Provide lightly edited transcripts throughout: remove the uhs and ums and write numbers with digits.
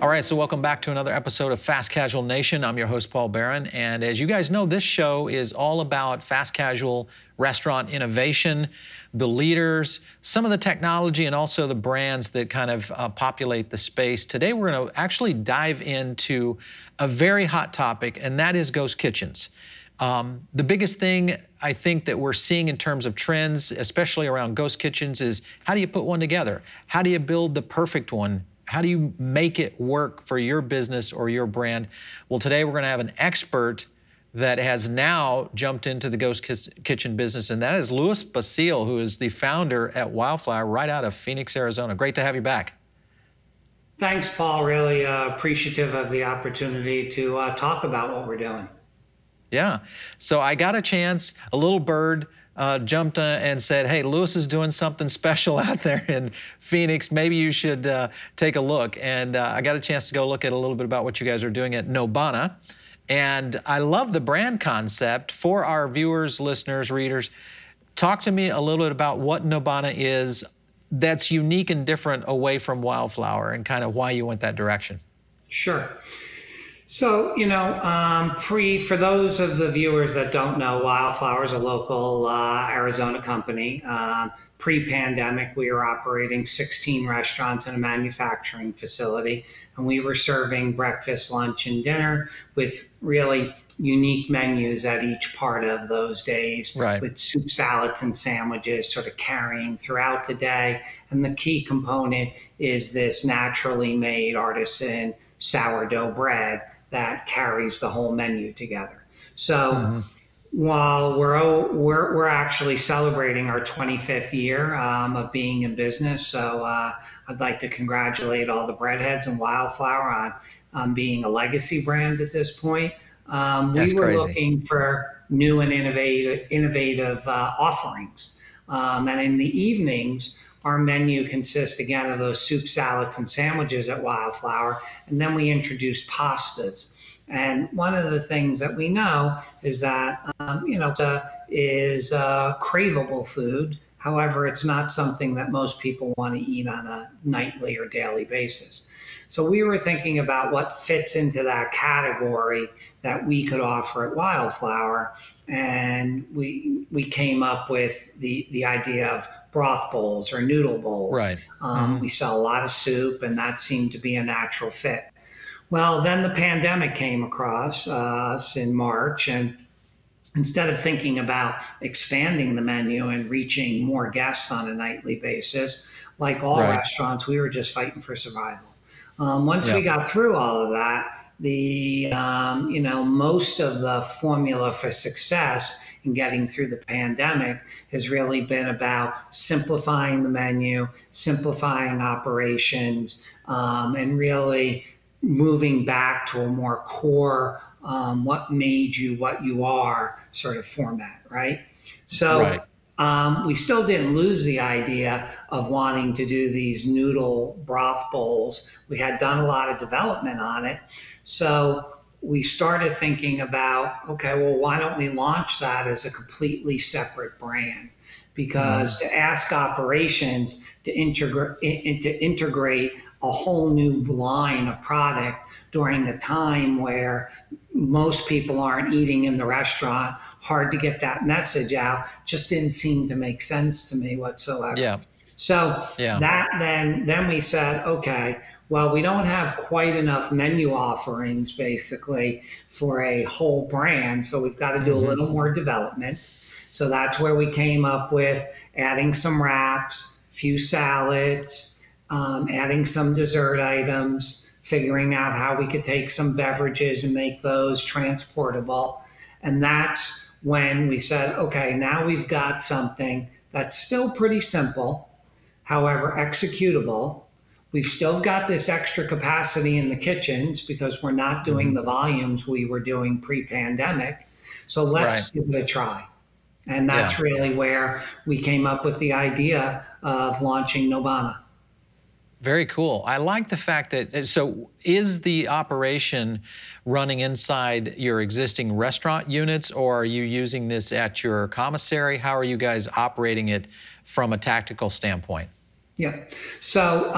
All right, so welcome back to another episode of Fast Casual Nation. I'm your host, Paul Barron, and as you guys know, this show is all about fast casual restaurant innovation, the leaders, some of the technology, and also the brands that kind of populate the space. Today, we're gonna actually dive into a very hot topic, and that is ghost kitchens. The biggest thing I think that we're seeing in terms of trends, especially around ghost kitchens, is how do you put one together? How do you build the perfect one? How do you make it work for your business or your brand? Well, today we're gonna have an expert that has now jumped into the ghost kitchen business, and that is Louis Basile, who is the founder at Wildflower right out of Phoenix, Arizona. Great to have you back. Thanks, Paul. Really appreciative of the opportunity to talk about what we're doing. Yeah, so I got a chance, a little bird jumped and said, hey, Louis is doing something special out there in Phoenix. Maybe you should take a look. And I got a chance to go look at a little bit about what you guys are doing at Nobana. And I love the brand concept. For our viewers, listeners, readers, talk to me a little bit about what Nobana is that's unique and different away from Wildflower and kind of why you went that direction. Sure. So, you know, for those of the viewers that don't know, Wildflower is a local Arizona company. Pre-pandemic, we were operating 16 restaurants and a manufacturing facility, and we were serving breakfast, lunch, and dinner with really unique menus at each part of those days, right, with soup, salads, and sandwiches sort of carrying throughout the day. And the key component is this naturally made artisan sourdough bread that carries the whole menu together. So while we're actually celebrating our 25th year of being in business, so I'd like to congratulate all the breadheads and Wildflower on being a legacy brand at this point. We were crazy. Looking for new and innovative offerings. And in the evenings, our menu consists again of those soup, salads, and sandwiches at Wildflower. And then we introduce pastas. And one of the things that we know is that, you know, pasta is craveable food. However, it's not something that most people want to eat on a nightly or daily basis. So we were thinking about what fits into that category that we could offer at Wildflower. And we came up with the idea of broth bowls or noodle bowls. Right. We sell a lot of soup, and that seemed to be a natural fit. Well, then the pandemic came across us in March, and instead of thinking about expanding the menu and reaching more guests on a nightly basis, like all right, restaurants, we were just fighting for survival. Once we got through all of that, the you know, most of the formula for success in getting through the pandemic has really been about simplifying the menu, simplifying operations, and really moving back to a more core what made you what you are sort of format, right? So we still didn't lose the idea of wanting to do these noodle broth bowls. We had done a lot of development on it. So we started thinking about, okay, well, why don't we launch that as a completely separate brand? Because to ask operations to integrate a whole new line of product during a time where most people aren't eating in the restaurant, hard to get that message out, just didn't seem to make sense to me whatsoever. Yeah. So that then we said, okay, well, we don't have quite enough menu offerings basically for a whole brand, so we've got to do a little more development. So that's where we came up with adding some wraps, few salads, adding some dessert items, figuring out how we could take some beverages and make those transportable. And that's when we said, okay, now we've got something that's still pretty simple, however executable. We've still got this extra capacity in the kitchens because we're not doing the volumes we were doing pre-pandemic. So let's give it a try. And that's really where we came up with the idea of launching Nobana. Very cool. I like the fact that, so is the operation running inside your existing restaurant units, or are you using this at your commissary? How are you guys operating it from a tactical standpoint? Yeah. So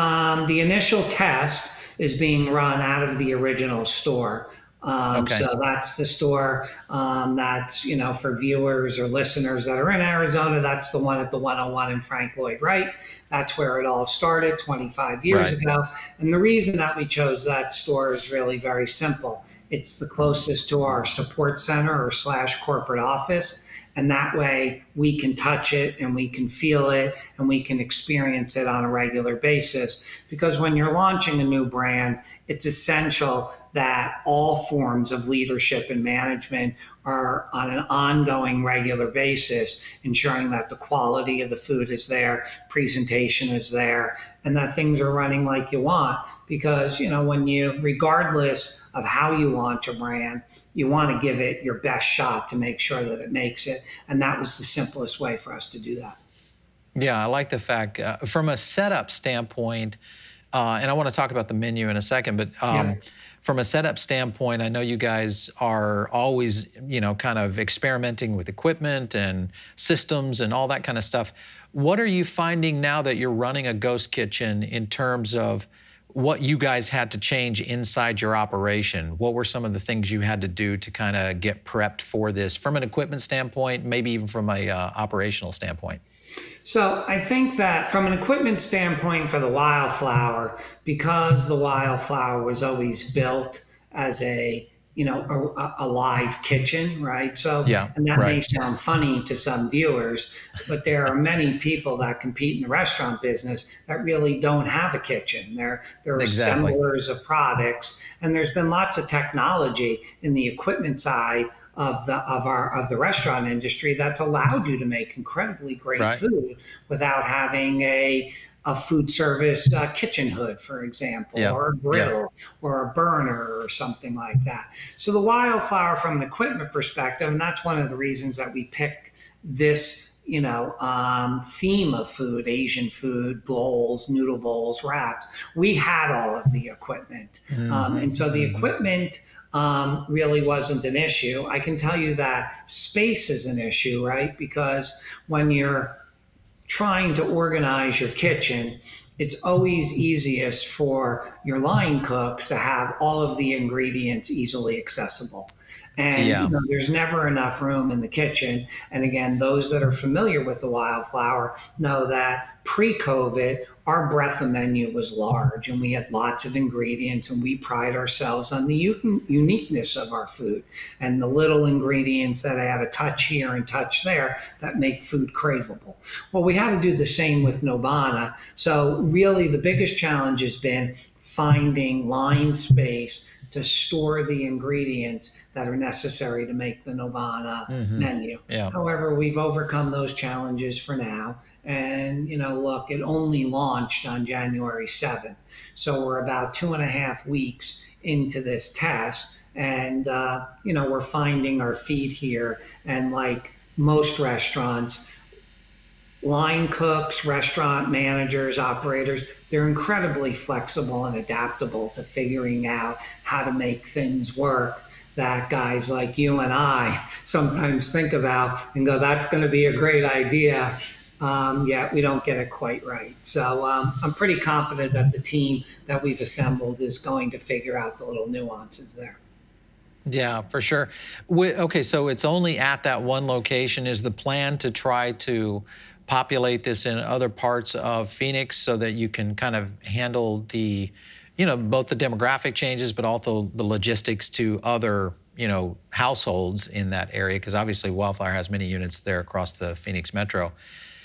the initial test is being run out of the original store. Okay. So that's the store that's, you know, for viewers or listeners that are in Arizona, that's the one at the 101 in Frank Lloyd Wright. That's where it all started 25 years ago. And the reason that we chose that store is really very simple. It's the closest to our support center or / corporate office. And that way we can touch it and we can feel it and we can experience it on a regular basis. Because when you're launching a new brand, it's essential that all forms of leadership and management are on an ongoing, regular basis, ensuring that the quality of the food is there, presentation is there, and that things are running like you want. Because, you know, when you, regardless of how you launch a brand, you want to give it your best shot to make sure that it makes it. And that was the simplest way for us to do that. Yeah, I like the fact from a setup standpoint, and I want to talk about the menu in a second, but from a setup standpoint, I know you guys are always, you know, kind of experimenting with equipment and systems and all that kind of stuff. What are you finding now that you're running a ghost kitchen in terms of what you guys had to change inside your operation? What were some of the things you had to do to kind of get prepped for this from an equipment standpoint, maybe even from a operational standpoint? So I think that from an equipment standpoint for the Wildflower, because the Wildflower was always built as a, you know, a live kitchen, right? So, and that may sound funny to some viewers, but there are many people that compete in the restaurant business that really don't have a kitchen. They're assemblers of products, and there's been lots of technology in the equipment side of the restaurant industry that's allowed you to make incredibly great food without having a food service kitchen hood, for example, or a griddle or a burner or something like that. So the Wildflower from an equipment perspective, and that's one of the reasons that we picked this, you know, theme of food, Asian food, bowls, noodle bowls, wraps. We had all of the equipment. And so the equipment really wasn't an issue. I can tell you that space is an issue, right? Because when you're trying to organize your kitchen, it's always easiest for your line cooks to have all of the ingredients easily accessible. And you know, there's never enough room in the kitchen. And again, those that are familiar with the Wildflower know that pre-COVID, our breadth of menu was large and we had lots of ingredients, and we pride ourselves on the uniqueness of our food and the little ingredients that add a touch here and touch there that make food craveable. Well, we had to do the same with Nobana. So really the biggest challenge has been finding line space to store the ingredients that are necessary to make the Nobana menu. However, we've overcome those challenges for now. And, you know, look, it only launched on January 7th. So we're about 2.5 weeks into this test. And, you know, we're finding our feet here. And like most restaurants, line cooks, restaurant managers, operators, they're incredibly flexible and adaptable to figuring out how to make things work that guys like you and I sometimes think about and go, that's going to be a great idea. Yet we don't get it quite right. So I'm pretty confident that the team that we've assembled is going to figure out the little nuances there. Yeah, for sure. Okay, so it's only at that one location. Is the plan to try to populate this in other parts of Phoenix so that you can kind of handle the, you know, both the demographic changes, but also the logistics to other, you know, households in that area? Because obviously Wildflower has many units there across the Phoenix metro.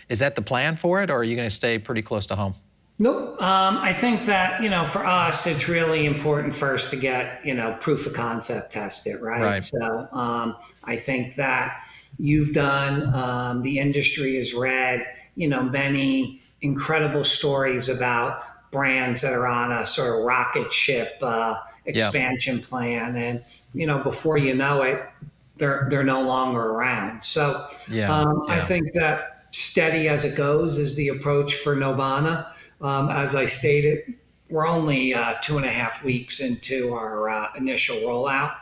Is that the plan for it, or are you going to stay pretty close to home? Nope. I think that, you know, for us, it's really important first to get, you know, proof of concept tested, right? So I think that you've done, the industry has read, you know, many incredible stories about brands that are on a sort of rocket ship expansion plan. And, you know, before you know it, they're no longer around. So I think that steady as it goes is the approach for Nobana. As I stated, we're only 2.5 weeks into our initial rollout.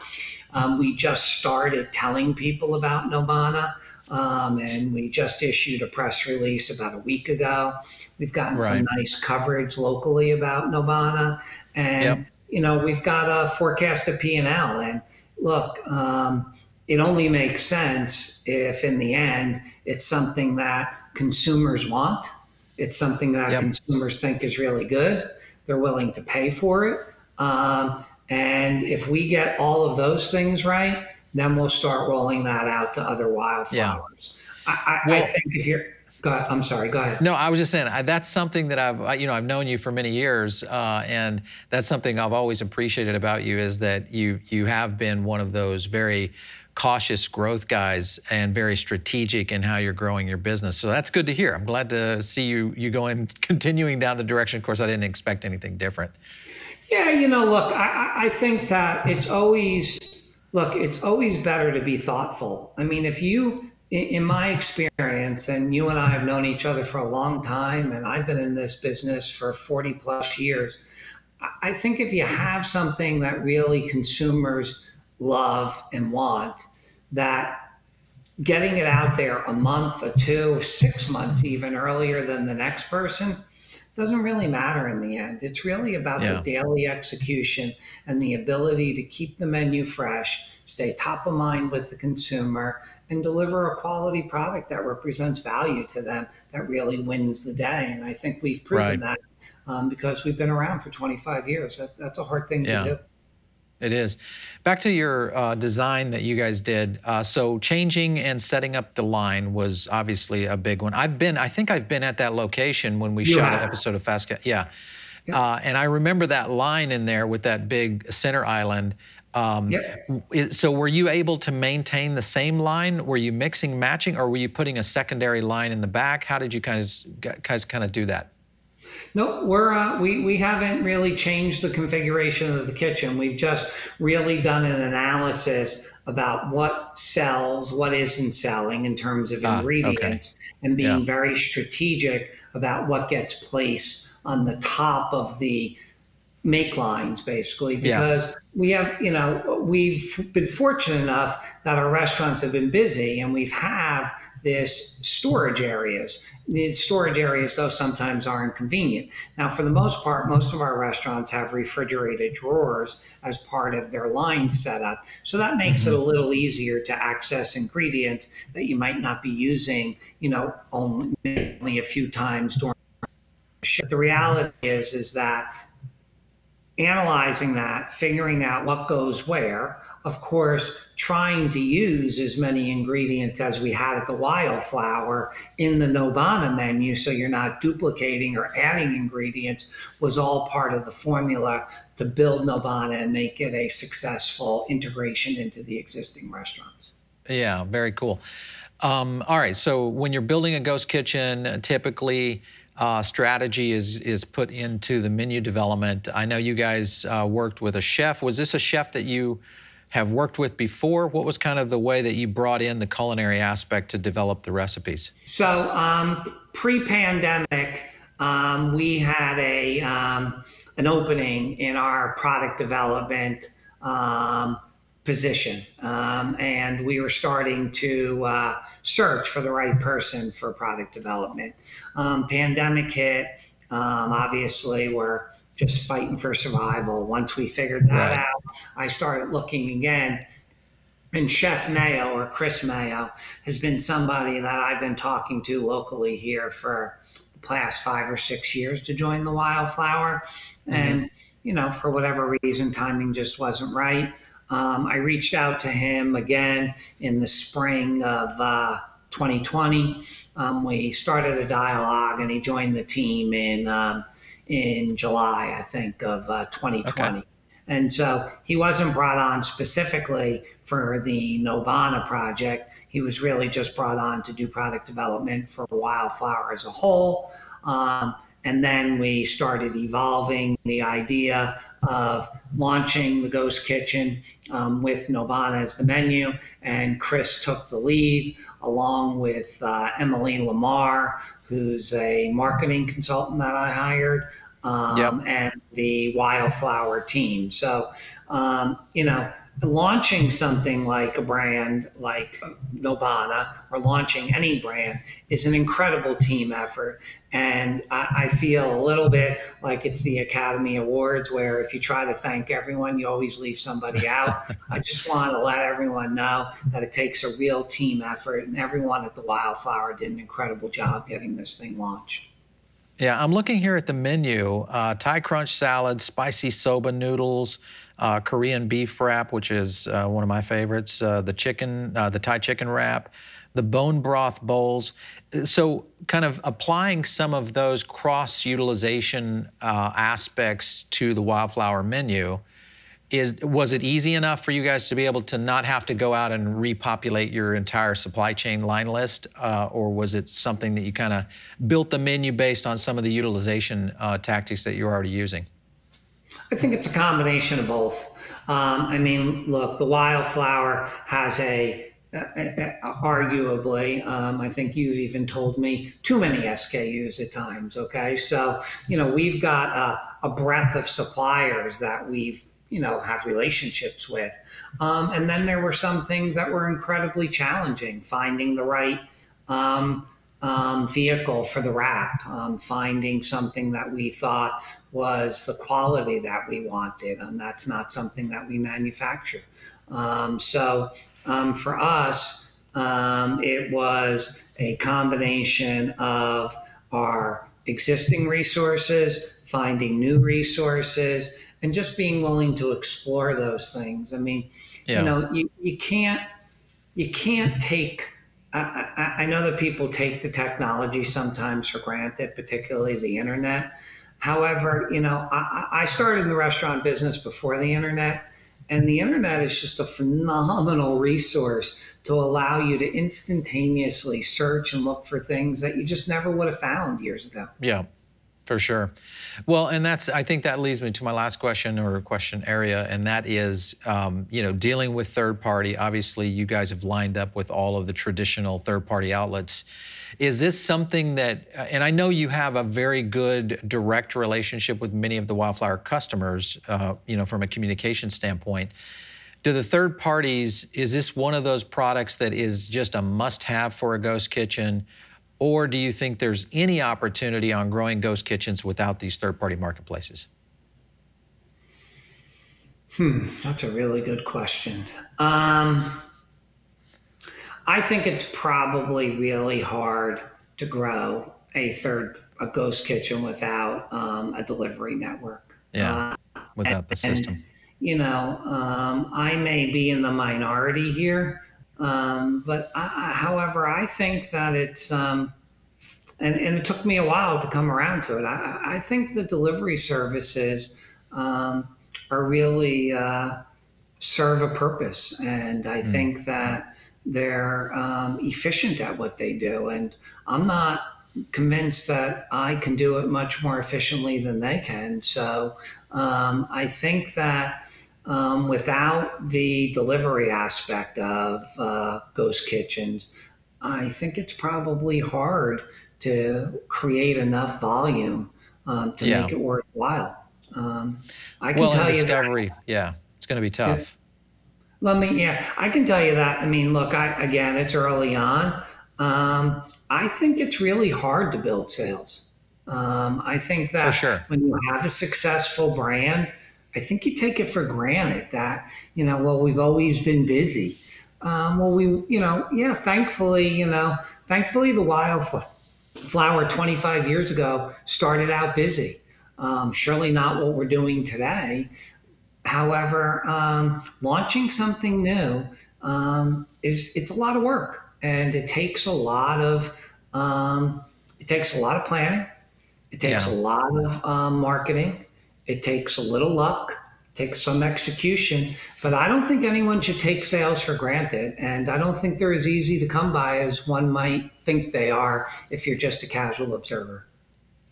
We just started telling people about Nobana And we just issued a press release about a week ago. We've gotten some nice coverage locally about Nobana. And, you know, we've got a forecasted P&L. And look, it only makes sense if in the end it's something that consumers want. It's something that consumers think is really good. They're willing to pay for it. And if we get all of those things right, then we'll start rolling that out to other wildflowers. I think if you're, I'm sorry, go ahead. No, I was just saying, that's something that I've, you know, I've known you for many years, and that's something I've always appreciated about you, is that you have been one of those very cautious growth guys and very strategic in how you're growing your business. So that's good to hear. I'm glad to see you going, continuing down the direction. Of course, I didn't expect anything different. Yeah, you know, look, I think that it's always, look, it's always better to be thoughtful. I mean, if you, in my experience, and you and I have known each other for a long time, and I've been in this business for 40 plus years, I think if you have something that really consumers love and want, that getting it out there a month or 2 or 6 months even earlier than the next person doesn't really matter in the end. It's really about the daily execution and the ability to keep the menu fresh, stay top of mind with the consumer, and deliver a quality product that represents value to them that really wins the day. And I think we've proven that because we've been around for 25 years. That's a hard thing to do. It is. Back to your design that you guys did. So changing and setting up the line was obviously a big one. I think I've been at that location when we shot an episode of Fast Casual. And I remember that line in there with that big center island. So were you able to maintain the same line? Were you mixing, matching, or were you putting a secondary line in the back? How did you guys kind of do that? No, we haven't really changed the configuration of the kitchen. We've just really done an analysis about what sells, what isn't selling in terms of ingredients, and being very strategic about what gets placed on the top of the make lines, basically, because we have, you know, we've been fortunate enough that our restaurants have been busy, and we've have this storage areas. These storage areas, though, sometimes aren't convenient. Now, for the most part, most of our restaurants have refrigerated drawers as part of their line setup. So that makes it a little easier to access ingredients that you might not be using, you know, only a few times during the shift. The reality is that analyzing that, figuring out what goes where, of course, trying to use as many ingredients as we had at the Wildflower in the Nobana menu, so you're not duplicating or adding ingredients, was all part of the formula to build Nobana and make it a successful integration into the existing restaurants. Yeah, very cool. All right, so when you're building a ghost kitchen, typically, strategy is put into the menu development. I know you guys worked with a chef. Was this a chef that you have worked with before? What was kind of the way that you brought in the culinary aspect to develop the recipes? So pre-pandemic, we had a an opening in our product development position, and we were starting to search for the right person for product development. Pandemic hit, obviously we're just fighting for survival. Once we figured that out, I started looking again, and Chef Mayo, or Chris Mayo, has been somebody that I've been talking to locally here for the past 5 or 6 years to join the Wildflower. And, you know, for whatever reason, timing just wasn't right. I reached out to him again in the spring of 2020. We started a dialogue, and he joined the team in July, I think, of 2020. Okay. And so he wasn't brought on specifically for the Nobana project. He was really just brought on to do product development for Wildflower as a whole. And then we started evolving the idea of launching the Ghost Kitchen with Nobana as the menu. And Chris took the lead, along with Emily Lamar, who's a marketing consultant that I hired, and the Wildflower team. So, you know, launching something like a brand like Nobana, or launching any brand, is an incredible team effort. And I feel a little bit like it's the Academy Awards, where if you try to thank everyone, you always leave somebody out. I just want to let everyone know that it takes a real team effort, and everyone at the Wildflower did an incredible job getting this thing launched. Yeah, I'm looking here at the menu, Thai crunch salad, spicy soba noodles, Korean beef wrap, which is one of my favorites, the Thai chicken wrap, the bone broth bowls. So kind of applying some of those cross-utilization aspects to the Wildflower menu, was it easy enough for you guys to be able to not have to go out and repopulate your entire supply chain line list, or was it something that you kind of built the menu based on some of the utilization tactics that you're already using? I think it's a combination of both. I mean, look, the Wildflower has arguably, I think you've even told me, too many SKUs at times, okay? So, you know, we've got a breadth of suppliers that we've, you know, have relationships with. And then there were some things that were incredibly challenging, finding the right vehicle for the wrap, finding something that we thought was the quality that we wanted, and that's not something that we manufacture. So for us, it was a combination of our existing resources, finding new resources, and just being willing to explore those things. I mean, yeah. You know, you can't take, I know that people take the technology sometimes for granted, particularly the internet. However, you know, I started in the restaurant business before the internet, and the internet is just a phenomenal resource to allow you to instantaneously search and look for things that you just never would have found years ago. Yeah. For sure. Well, and that's, I think that leads me to my last question or question area, and that is, you know, dealing with third party. Obviously, you guys have lined up with all of the traditional third party outlets. Is this something that, and I know you have a very good direct relationship with many of the Wildflower customers, you know, from a communication standpoint. Do the third parties, is this one of those products that is just a must have for a ghost kitchen? Or do you think there's any opportunity on growing ghost kitchens without these third-party marketplaces? That's a really good question. I think it's probably really hard to grow a ghost kitchen without a delivery network. Yeah, without the system. And, you know, I may be in the minority here. However, I think that it's, and it took me a while to come around to it. I think the delivery services are really serve a purpose. And I think that they're efficient at what they do. And I'm not convinced that I can do it much more efficiently than they can. So I think that without the delivery aspect of ghost kitchens, I think it's probably hard to create enough volume to make it worthwhile. I can tell you discovery, that, yeah, it's going to be tough. I can tell you that. I mean, look, again, it's early on. I think it's really hard to build sales. I think that when you have a successful brand, I think you take it for granted that, you know, well, we've always been busy. You know, yeah, thankfully the Wildflower 25 years ago started out busy. Surely not what we're doing today. However, launching something new, it's a lot of work, and it takes a lot of, planning. It takes a lot of marketing. It takes a little luck, it takes some execution, but I don't think anyone should take sales for granted. And I don't think they're as easy to come by as one might think they are if you're just a casual observer.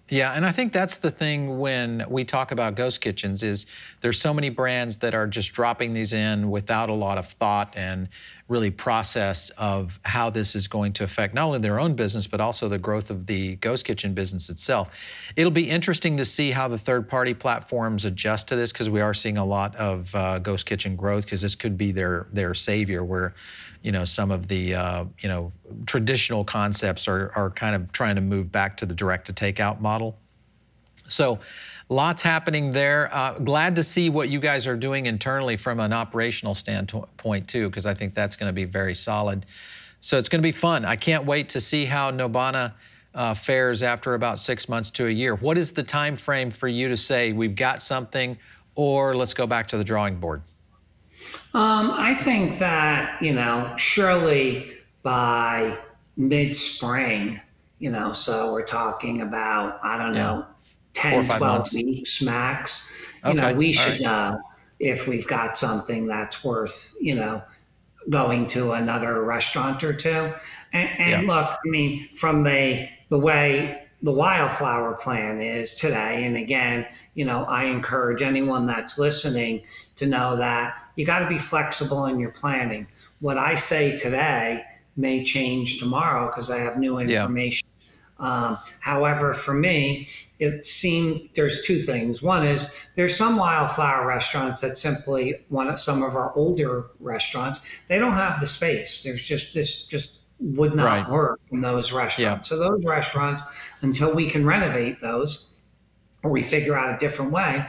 Yeah, and I think that's the thing when we talk about ghost kitchens is there's so many brands that are just dropping these in without a lot of thought and really process of how this is going to affect not only their own business, but also the growth of the ghost kitchen business itself. It'll be interesting to see how the third-party platforms adjust to this, because we are seeing a lot of ghost kitchen growth, because this could be their savior, where, you know, some of the, you know, traditional concepts are kind of trying to move back to the direct-to-takeout model. So lots happening there. Glad to see what you guys are doing internally from an operational standpoint too, because I think that's going to be very solid. So it's going to be fun. I can't wait to see how Nobana fares after about 6 months to a year. What is the time frame for you to say we've got something, or let's go back to the drawing board? I think that, you know, surely by mid-spring, you know, so we're talking about, I don't know, 10, 12 months. Weeks max. You know, we should know if we've got something that's worth, you know, going to another restaurant or two. And look, I mean, from the way the Wildflower plan is today, and again, you know, I encourage anyone that's listening to know that you got to be flexible in your planning. What I say today may change tomorrow because I have new information. However, for me, it seemed there's two things. One is there's some Wildflower restaurants that simply want some of our older restaurants. They don't have the space. There's just this just would not work in those restaurants. So those restaurants, until we can renovate those or we figure out a different way,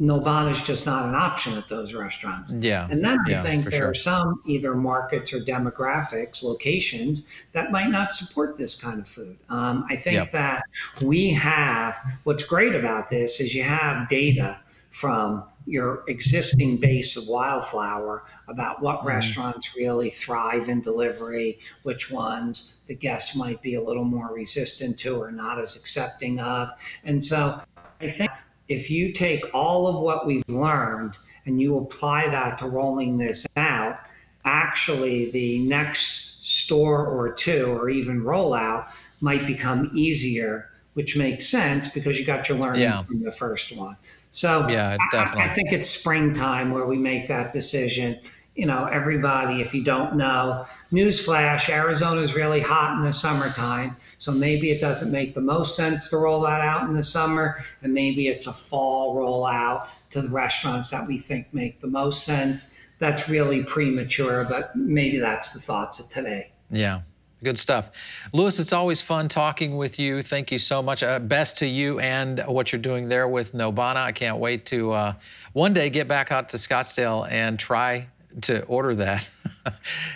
Nobana is just not an option at those restaurants. And then I think there are some either markets or demographics, locations that might not support this kind of food. I think that we have, what's great about this is you have data from your existing base of Wildflower about what restaurants really thrive in delivery, which ones the guests might be a little more resistant to or not as accepting of. And so I think if you take all of what we've learned and you apply that to rolling this out, actually the next store or two or even rollout might become easier, which makes sense because you got your learning from the first one. So I think it's springtime where we make that decision. You know, everybody, if you don't know, newsflash, Arizona's really hot in the summertime. So maybe it doesn't make the most sense to roll that out in the summer. And maybe it's a fall rollout to the restaurants that we think make the most sense. That's really premature, but maybe that's the thoughts of today. Yeah. Good stuff. Louis, it's always fun talking with you. Thank you so much. Best to you and what you're doing there with Nobana. I can't wait to one day get back out to Scottsdale and try to order that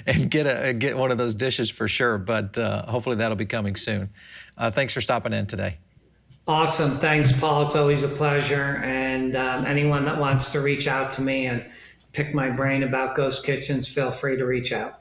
and get one of those dishes for sure. But hopefully that'll be coming soon. Thanks for stopping in today. Awesome. Thanks, Paul. It's always a pleasure. And anyone that wants to reach out to me and pick my brain about ghost kitchens, feel free to reach out.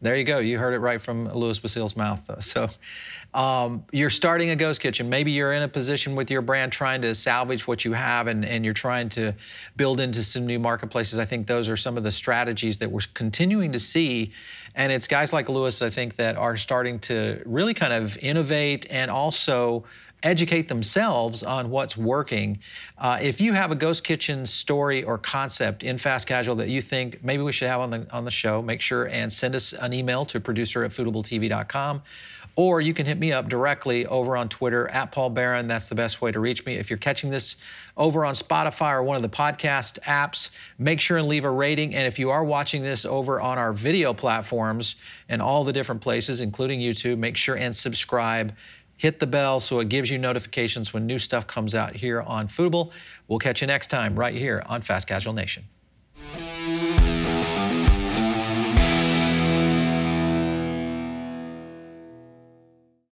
There you go. You heard it right from Louis Basile's mouth, though. So you're starting a ghost kitchen. Maybe you're in a position with your brand trying to salvage what you have, and you're trying to build into some new marketplaces. I think those are some of the strategies that we're continuing to see. And it's guys like Louis, I think, that are starting to really kind of innovate and also educate themselves on what's working. If you have a ghost kitchen story or concept in fast casual that you think maybe we should have on the show, make sure and send us an email to producer@foodabletv.com, or you can hit me up directly over on Twitter @PaulBarron. That's the best way to reach me. If you're catching this over on Spotify or one of the podcast apps, make sure and leave a rating. And if you are watching this over on our video platforms and all the different places, including YouTube, make sure and subscribe. Hit the bell so it gives you notifications when new stuff comes out here on Foodable. We'll catch you next time right here on Fast Casual Nation.